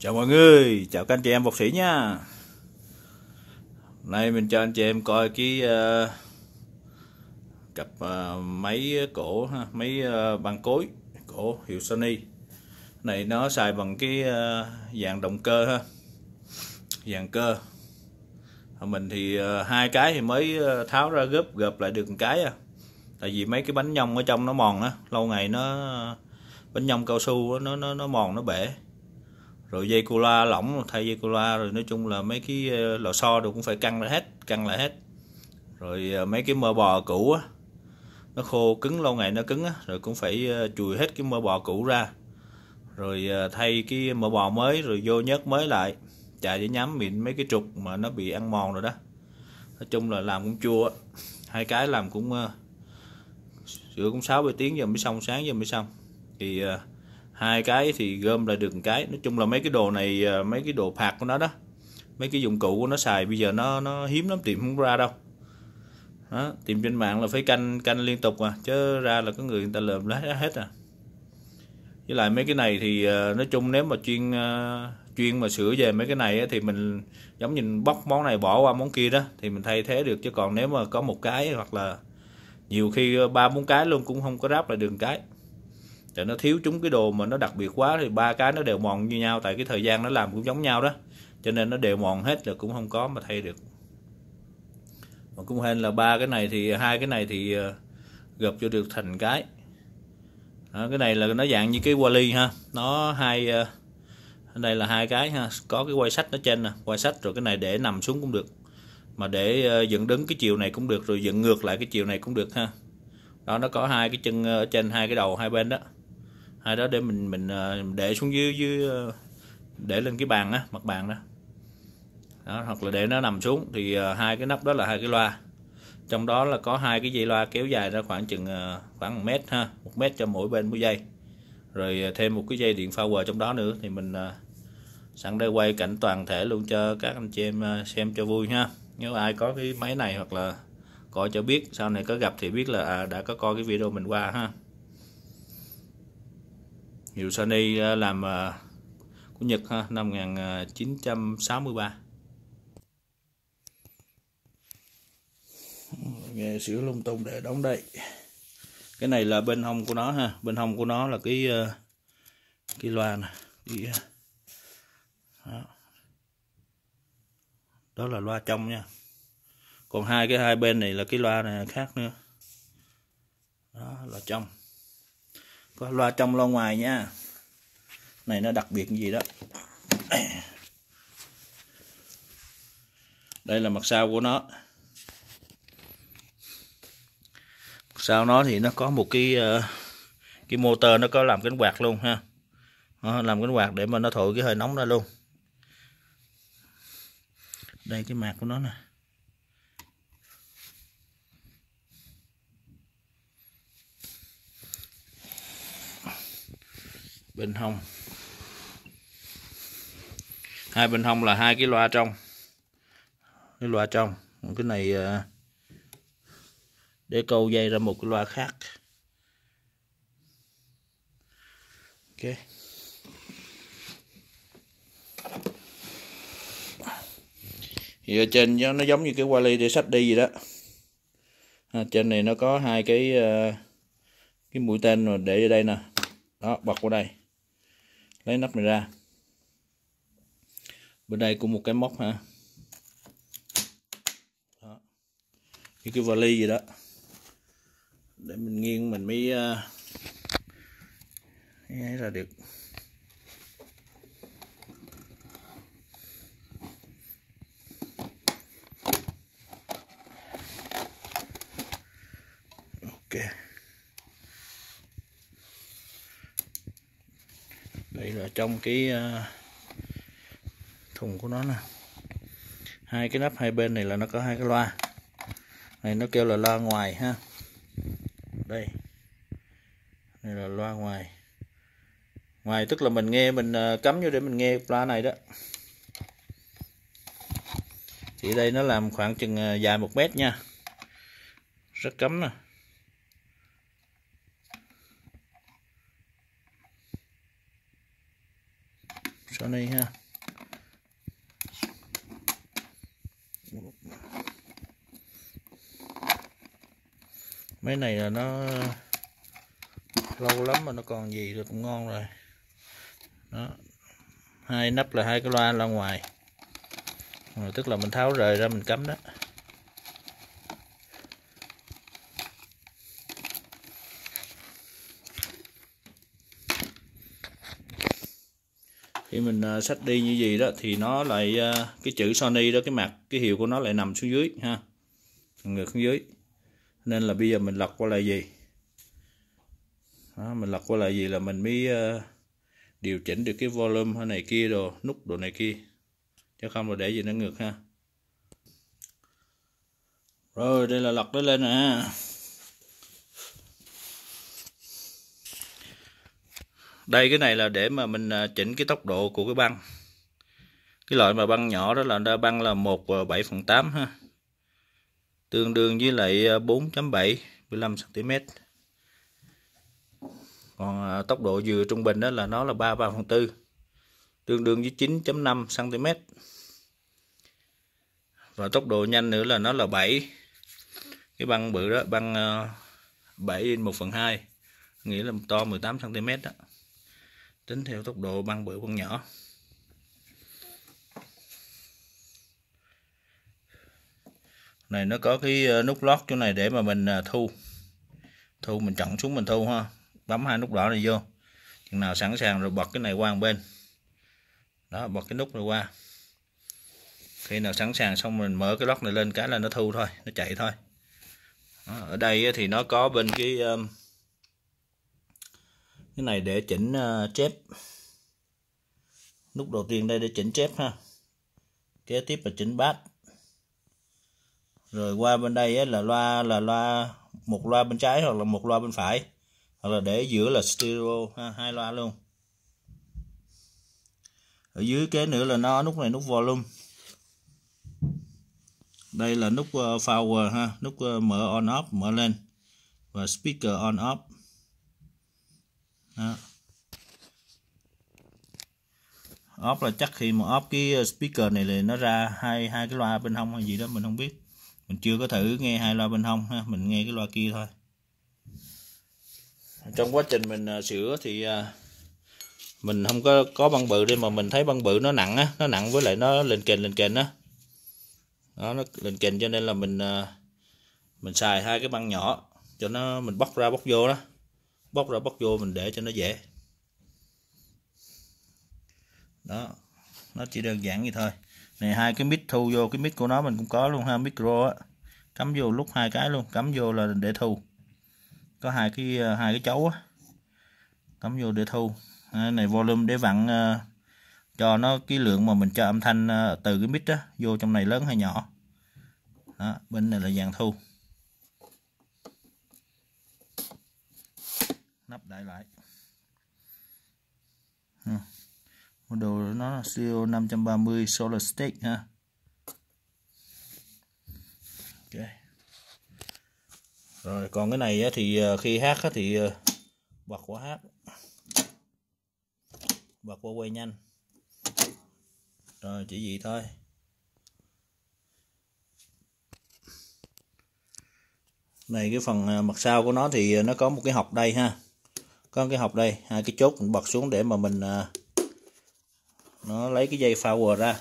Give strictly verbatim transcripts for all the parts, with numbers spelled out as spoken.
Chào mọi người, chào các anh chị em Vọc Sĩ nha. Hôm nay mình cho anh chị em coi cái uh, cặp uh, máy cổ ha, máy uh, bằng cối cổ hiệu Sony. Này nó xài bằng cái uh, dàn động cơ ha. Dàn cơ. Mình thì uh, hai cái thì mới tháo ra gấp gập lại được một cái à. Tại vì mấy cái bánh nhông ở trong nó mòn á, lâu ngày nó bánh nhông cao su đó, nó nó nó mòn nó bể. Rồi dây cu la lỏng, thay dây cu la, rồi nói chung là mấy cái lò xo đều cũng phải căng lại hết, căng lại hết. Rồi mấy cái mơ bò cũ á, nó khô cứng lâu ngày nó cứng á, rồi cũng phải chùi hết cái mơ bò cũ ra. Rồi thay cái mơ bò mới rồi vô nhớt mới lại, chạy để nhám mịn mấy cái trục mà nó bị ăn mòn rồi đó. Nói chung là làm cũng chua, hai cái làm cũng sửa cũng sáu bảy tiếng giờ mới xong, sáng giờ mới xong. Thì hai cái thì gom lại được một cái. Nói chung là mấy cái đồ này, mấy cái đồ phạt của nó đó, mấy cái dụng cụ của nó xài bây giờ nó nó hiếm lắm, tìm không ra đâu đó. Tìm trên mạng là phải canh canh liên tục à, chứ ra là có người người ta lượm lá hết à. Với lại mấy cái này thì nói chung nếu mà chuyên chuyên mà sửa về mấy cái này thì mình giống như bóc món này bỏ qua món kia đó thì mình thay thế được, chứ còn nếu mà có một cái hoặc là nhiều khi ba bốn cái luôn cũng không có ráp lại được một cái. Để nó thiếu chúng cái đồ mà nó đặc biệt quá thì ba cái nó đều mòn như nhau, tại cái thời gian nó làm cũng giống nhau đó, cho nên nó đều mòn hết là cũng không có mà thay được. Mà cũng hên là ba cái này thì hai cái này thì gộp cho được thành cái đó. Cái này là nó dạng như cái vali ha, nó hai, đây là hai cái ha, có cái quay sách ở trên nè, quay sách, rồi cái này để nằm xuống cũng được, mà để dựng đứng cái chiều này cũng được, rồi dựng ngược lại cái chiều này cũng được ha. Đó, nó có hai cái chân ở trên, hai cái đầu hai bên đó, hai đó để mình mình để xuống dưới, dưới để lên cái bàn á, mặt bàn đó. Đó, hoặc là để nó nằm xuống. Thì hai cái nắp đó là hai cái loa, trong đó là có hai cái dây loa kéo dài ra khoảng chừng khoảng một mét ha, một mét cho mỗi bên mỗi dây, rồi thêm một cái dây điện power trong đó nữa. Thì mình sẵn đây quay cảnh toàn thể luôn cho các anh chị em xem cho vui ha. Nếu ai có cái máy này hoặc là coi cho biết, sau này có gặp thì biết là à, đã có coi cái video mình qua ha. Hiệu Sony làm uh, của Nhật ha, năm một nghìn chín trăm sáu mươi ba. Nghe sửa lung tung để đóng đây. Cái này là bên hông của nó ha, bên hông của nó là cái uh, cái loa này. Cái, uh, đó. Đó là loa trong nha. Còn hai cái hai bên này là cái loa này khác nữa. Đó, loa trong. Có loa trong loa ngoài nha. Này nó đặc biệt cái gì đó. Đây là mặt sau của nó. Mặt sau nó thì nó có một cái cái motor, nó có làm cánh quạt luôn ha. Nó làm cánh quạt để mà nó thổi cái hơi nóng ra luôn. Đây cái mạc của nó nè. Bên hông, hai bên hông là hai cái loa trong, cái loa trong. Cái này để câu dây ra một cái loa khác. Ok, thì ở trên nó giống như cái vali để sách đi gì đó. À, trên này nó có hai cái cái mũi tên mà để ở đây nè, đó bật vào đây, lấy nắp này ra. Bên đây cũng một cái móc ha, đó. Như cái vali gì đó, để mình nghiêng mình mới lấy uh, ra được. Ok, đây là trong cái thùng của nó nè. Hai cái nắp hai bên này là nó có hai cái loa. Này nó kêu là loa ngoài ha. Đây. Đây là loa ngoài. Ngoài tức là mình nghe, mình cắm vô để mình nghe loa này đó. Thì đây nó làm khoảng chừng dài một mét nha. Rất cấm nè. sau này ha. Mấy này là nó lâu lắm mà nó còn gì được ngon rồi đó. Hai nắp là hai cái loa ra ngoài rồi, tức là mình tháo rời ra mình cắm đó. Khi mình xách đi như gì đó thì nó lại cái chữ Sony đó, cái mặt cái hiệu của nó lại nằm xuống dưới ha, ngược xuống dưới. Nên là bây giờ mình lật qua lại gì đó, mình lật qua lại gì là mình mới điều chỉnh được cái volume hay này kia đồ, nút đồ này kia, chứ không là để gì nó ngược ha. Rồi đây là lật nó lên nè. Đây cái này là để mà mình chỉnh cái tốc độ của cái băng. Cái loại mà băng nhỏ đó là băng là một bảy phần tám ha, tương đương với lại bốn chấm bảy mười lăm xăng ti mét. Còn tốc độ vừa trung bình đó là nó là ba ba phần tư, tương đương với chín chấm năm xăng ti mét. Và tốc độ nhanh nữa là nó là bảy. Cái băng bự đó, băng bảy trên một phần hai, nghĩa là to mười tám xăng ti mét đó. Tính theo tốc độ băng bự băng nhỏ. Này nó có cái nút lót chỗ này để mà mình thu. Thu mình chọn xuống mình thu ha. Bấm hai nút đỏ này vô. Chừng nào sẵn sàng rồi bật cái này qua một bên. Đó, bật cái nút này qua. Khi nào sẵn sàng xong mình mở cái lót này lên cái là nó thu thôi, nó chạy thôi. Đó, ở đây thì nó có bên cái cái này để chỉnh chép. Nút đầu tiên đây để chỉnh chép ha. Kế tiếp là chỉnh bass. Rồi qua bên đây là loa là loa một loa bên trái hoặc là một loa bên phải, hoặc là để giữa là stereo ha, hai loa luôn. Ở dưới cái nữa là nó nút này nút volume. Đây là nút power ha, nút mở on off mở lên và speaker on off. Đó. Off là chắc khi mà off cái speaker này là nó ra hai hai cái loa bên hông hay gì đó mình không biết. Mình chưa có thử nghe hai loa bên hông ha, mình nghe cái loa kia thôi. Trong quá trình mình sửa thì mình không có có băng bự đi, mà mình thấy băng bự nó nặng á, nó nặng với lại nó lên kềnh lên kềnh á. Đó. Đó nó lên kềnh cho nên là mình mình xài hai cái băng nhỏ cho nó mình bóc ra bóc vô đó. Bóc ra bóc vô mình để cho nó dễ. Đó, nó chỉ đơn giản vậy thôi. Này hai cái mic thu vô, cái mic của nó mình cũng có luôn ha, micro á. Cắm vô lúc hai cái luôn, cắm vô là để thu. Có hai cái hai cái chấu á. Cắm vô để thu. À, này volume để vặn uh, cho nó cái lượng mà mình cho âm thanh uh, từ cái mic đó vô trong này lớn hay nhỏ. Đó, bên này là dàn thu. Nắp đại lại. Hmm. Model nó là xê i ô năm trăm ba mươi Solar Stick ha. Ok. Rồi còn cái này thì khi hát thì bật qua hát. Bật qua quay nhanh. Rồi chỉ vậy thôi. Này cái phần mặt sau của nó thì nó có một cái hộc đây ha. Có cái hộc đây, hai cái chốt mình bật xuống để mà mình nó lấy cái dây power ra,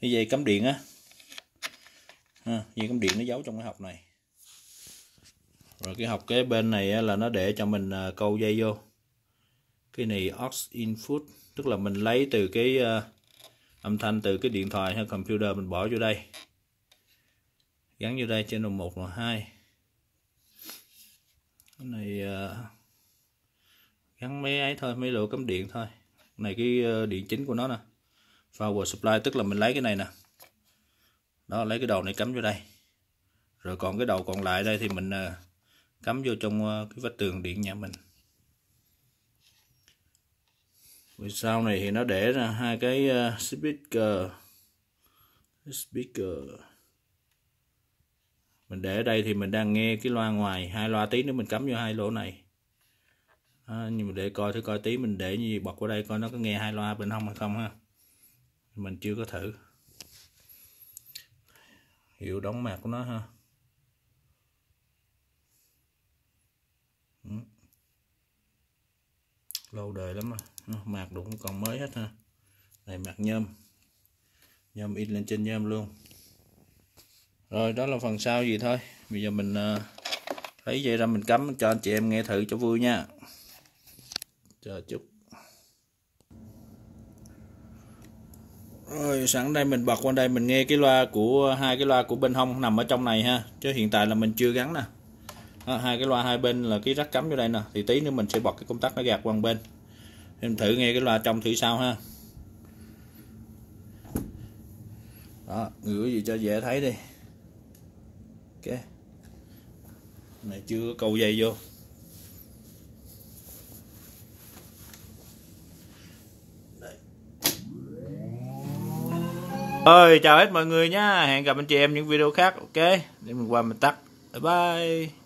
cái dây cắm điện á, dây cắm điện nó giấu trong cái hộc này. Rồi cái hộc cái bên này là nó để cho mình câu dây vô. Cái này aux input, tức là mình lấy từ cái âm thanh từ cái điện thoại hay computer mình bỏ vô đây, gắn vô đây channel một là hai. Cái này gắn mấy ấy thôi, mấy lỗ cắm điện thôi. Này cái điện chính của nó nè, power supply, tức là mình lấy cái này nè, đó lấy cái đầu này cắm vô đây, rồi còn cái đầu còn lại đây thì mình cắm vô trong cái vách tường điện nhà mình. Vì sau này thì nó để ra hai cái speaker, speaker mình để ở đây thì mình đang nghe cái loa ngoài, hai loa tí nữa mình cắm vô hai lỗ này. Đó, nhưng mà để coi thử coi tí mình để gì bật qua đây coi nó có nghe hai loa bên hông hay không ha, mình chưa có thử. Hiệu đóng mạc của nó ha. Lâu đời lắm rồi, mạc đủ còn mới hết ha. Này mạc nhôm, nhôm in lên trên nhôm luôn. Rồi đó là phần sau gì thôi. Bây giờ mình uh, lấy dây ra mình cắm cho anh chị em nghe thử cho vui nha. Chờ chút. Rồi sẵn đây mình bật qua đây mình nghe cái loa của hai cái loa của bên hông nằm ở trong này ha, chứ hiện tại là mình chưa gắn nè. À, hai cái loa hai bên là cái rắc cắm vô đây nè, thì tí nữa mình sẽ bật cái công tắc nó gạt qua một bên. Em thử nghe cái loa trong thử sao ha. Đó, ngửa gì cho dễ thấy đi. Ok. Này chưa có câu dây vô. Ơi chào hết mọi người nhá, hẹn gặp anh chị em những video khác. Ok, để mình qua mình tắt. Bye bye.